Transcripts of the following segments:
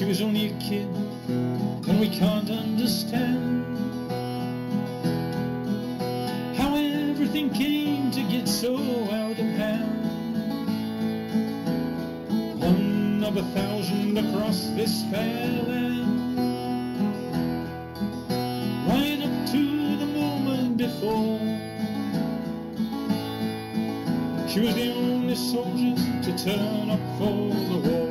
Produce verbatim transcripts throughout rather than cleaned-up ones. She was only a kid, and we can't understand how everything came to get so out of hand. One of a thousand across this fair land, right up to the moment before. She was the only soldier to turn up for the war.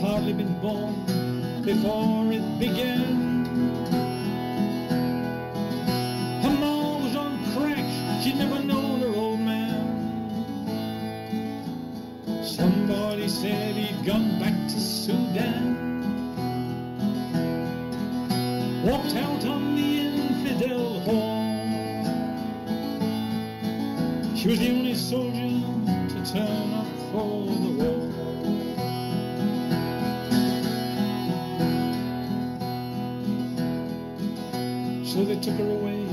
Hardly been born before it began. Her mom was on crack, she'd never known her old man. Somebody said he'd gone back to Sudan, walked out on the infidel whore. She was the only soldier to turn up for the war. So they took her away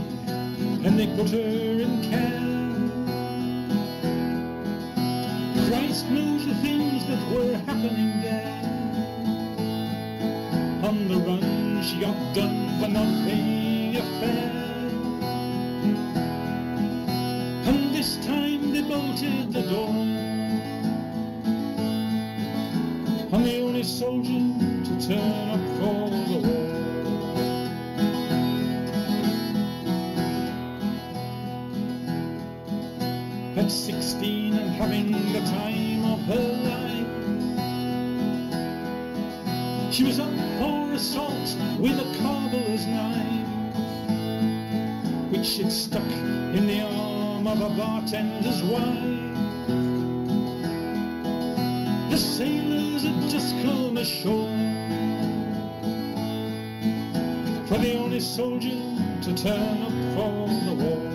and they put her in camp. Christ knows the things that were happening there. On the run she got done for not paying a fare, and this time they bolted the door. I'm the only soldier to turn up for the war. At sixteen and having the time of her life, she was up for assault with a cobbler's knife, which had stuck in the arm of a bartender's wife. The sailors had just come ashore for the only soldier to turn up for the war.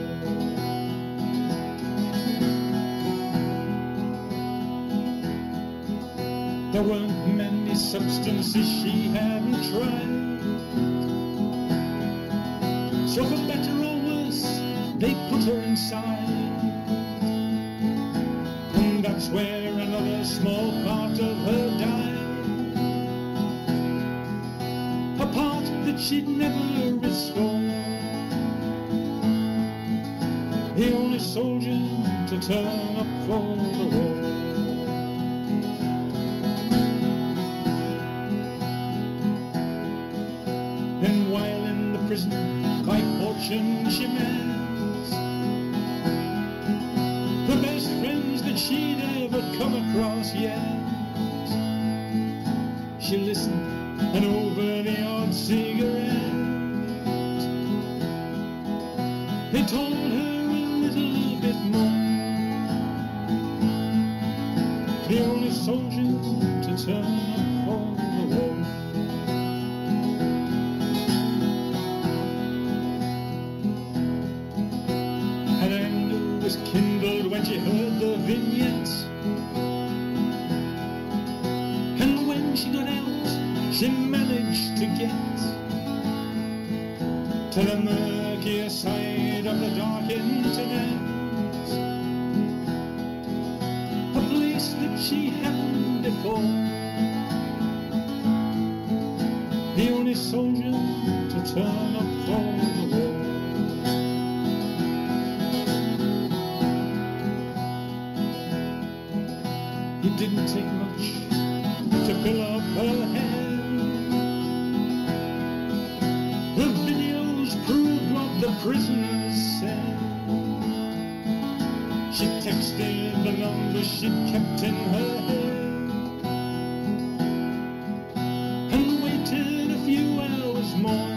There weren't many substances she hadn't tried, so for better or worse, they put her inside. And that's where another small part of her died, a part that she'd never restore. The only soldier to turn up for the war. And while in the prison, by fortune she met the best friends that she'd ever come across yet. She listened, and over the odd cigarette, they told her a little bit more. The only soldier to turn up for the war. Kindled when she heard the vignettes, and when she got out, she managed to get to the murkier side of the dark internet, a place that she hadn't before. The only soldier to turn up for the war. It didn't take much to fill up her head. The videos proved what the prisoners said. She texted the numbers she kept in her head, and waited a few hours more.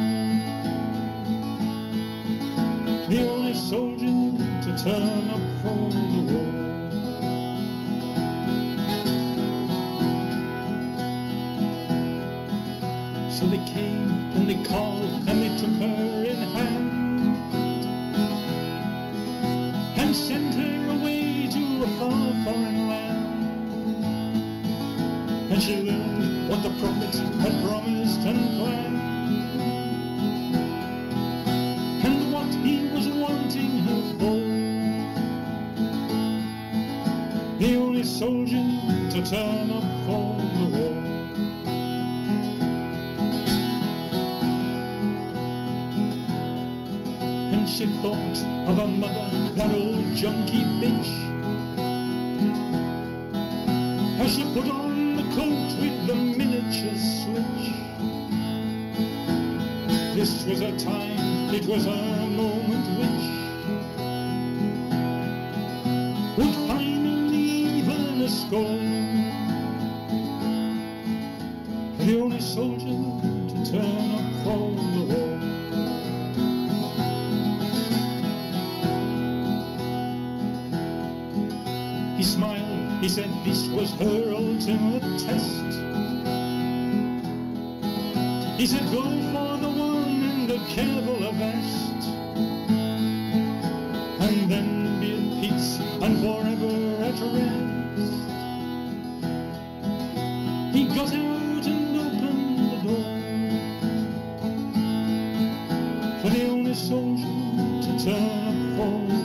The only soldier to turn up for the war. So they came and they called and they took her in hand and sent her away to a far foreign land. And she learned what the prophet had promised and planned, and what he was wanting her for. soldier to turn up for the war. And she thought of her mother, that old junkie bitch, as she put on the coat with the miniature switch. This was her time, it was her moment which would finally even a score. The only soldier to turn up for the war. He smiled, he said this was her ultimate test. He said go for the one in the Kevlar vest, and then and forever at rest. He got out and opened the door for the only soldier to turn up for.